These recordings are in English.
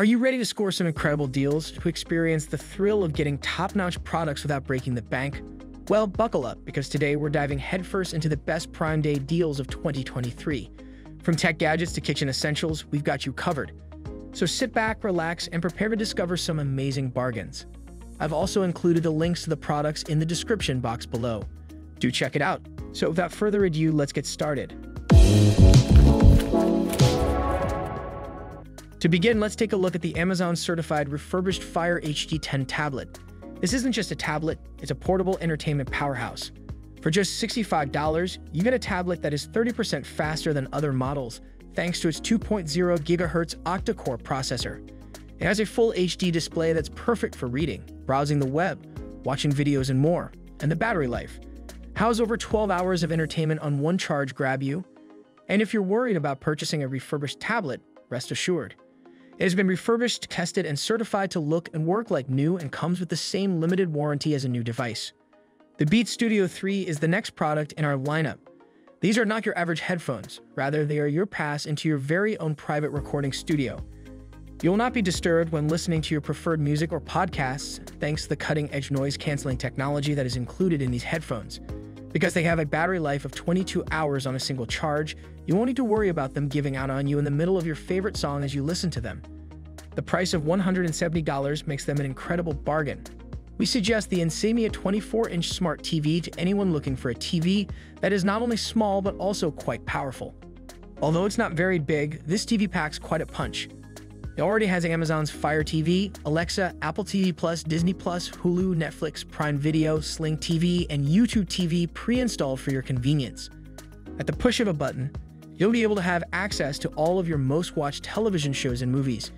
Are you ready to score some incredible deals, to experience the thrill of getting top-notch products without breaking the bank? Well, buckle up, because today we're diving headfirst into the best Prime Day deals of 2023. From tech gadgets to kitchen essentials, we've got you covered. So sit back, relax, and prepare to discover some amazing bargains. I've also included the links to the products in the description box below. Do check it out. So without further ado, let's get started. To begin, let's take a look at the Amazon Certified Refurbished Fire HD10 tablet. This isn't just a tablet, it's a portable entertainment powerhouse. For just $65, you get a tablet that is 30% faster than other models, thanks to its 2.0 GHz octa-core processor. It has a full HD display that's perfect for reading, browsing the web, watching videos and more. And the battery life. How's over 12 hours of entertainment on one charge grab you? And if you're worried about purchasing a refurbished tablet, rest assured. It has been refurbished, tested, and certified to look and work like new and comes with the same limited warranty as a new device. The Beats Studio 3 is the next product in our lineup. These are not your average headphones. Rather, they are your pass into your very own private recording studio. You will not be disturbed when listening to your preferred music or podcasts thanks to the cutting-edge noise-canceling technology that is included in these headphones. Because they have a battery life of 22 hours on a single charge, you won't need to worry about them giving out on you in the middle of your favorite song as you listen to them. The price of $170 makes them an incredible bargain. We suggest the Insignia 24-inch smart TV to anyone looking for a TV that is not only small but also quite powerful. Although it's not very big, this TV packs quite a punch. It already has Amazon's Fire TV, Alexa, Apple TV+, Disney+, Hulu, Netflix, Prime Video, Sling TV, and YouTube TV pre-installed for your convenience. At the push of a button, you'll be able to have access to all of your most-watched television shows and movies.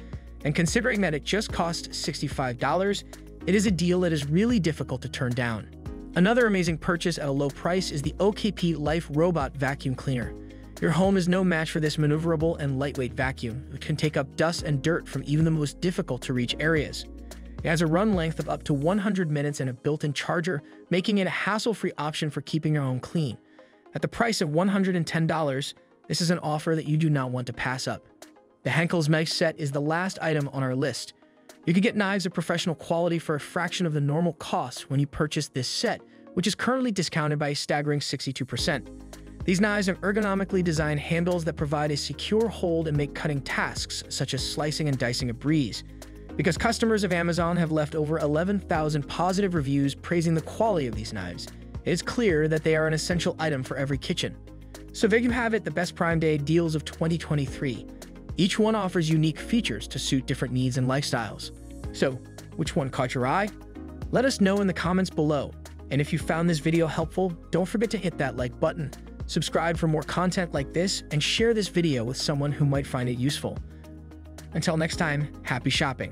And considering that it just costs $65, it is a deal that is really difficult to turn down. Another amazing purchase at a low price is the OKP Life Robot Vacuum Cleaner. Your home is no match for this maneuverable and lightweight vacuum, which can take up dust and dirt from even the most difficult-to-reach areas. It has a run length of up to 100 minutes and a built-in charger, making it a hassle-free option for keeping your home clean. At the price of $110, this is an offer that you do not want to pass up. The Henkel's knife set is the last item on our list. You can get knives of professional quality for a fraction of the normal cost when you purchase this set, which is currently discounted by a staggering 62%. These knives have ergonomically designed handles that provide a secure hold and make cutting tasks, such as slicing and dicing, a breeze. Because customers of Amazon have left over 11,000 positive reviews praising the quality of these knives, it is clear that they are an essential item for every kitchen. So there you have it, the best Prime Day deals of 2023. Each one offers unique features to suit different needs and lifestyles. So, which one caught your eye? Let us know in the comments below. And if you found this video helpful, don't forget to hit that like button. Subscribe for more content like this, and share this video with someone who might find it useful. Until next time, happy shopping!